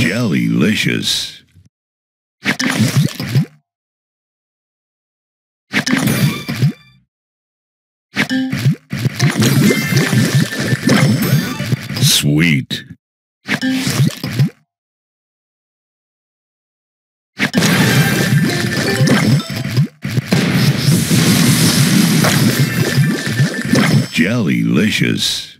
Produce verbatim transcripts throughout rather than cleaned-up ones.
Jellylicious. Sweet. Jellylicious.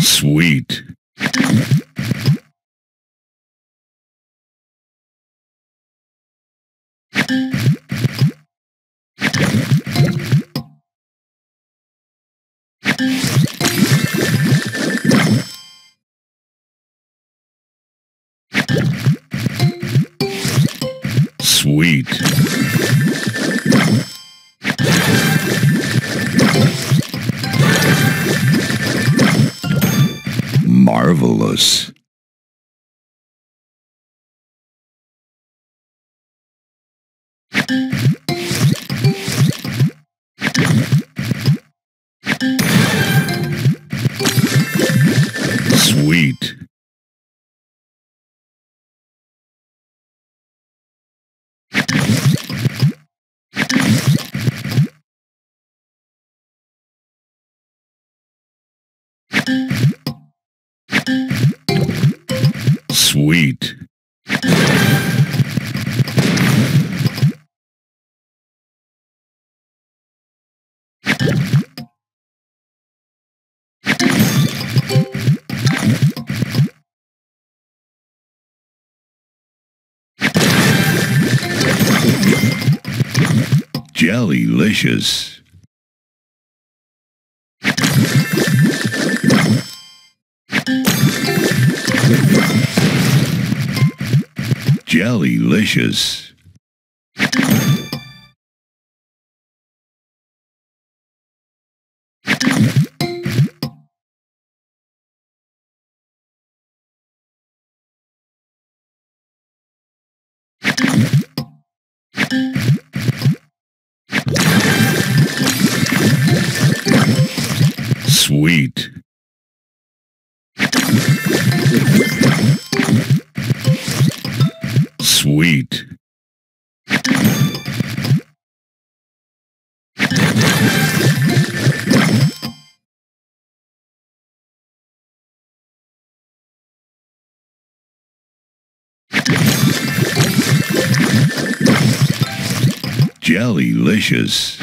Sweet. Sweet. Marvelous. Sweet. Sweet. Jellylicious. Jellylicious. Sweet. Sweet. Jellylicious.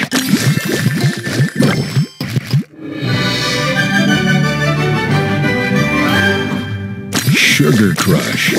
Sugar Crush.